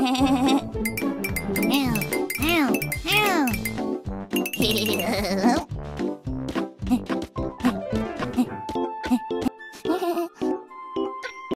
Hedgehog.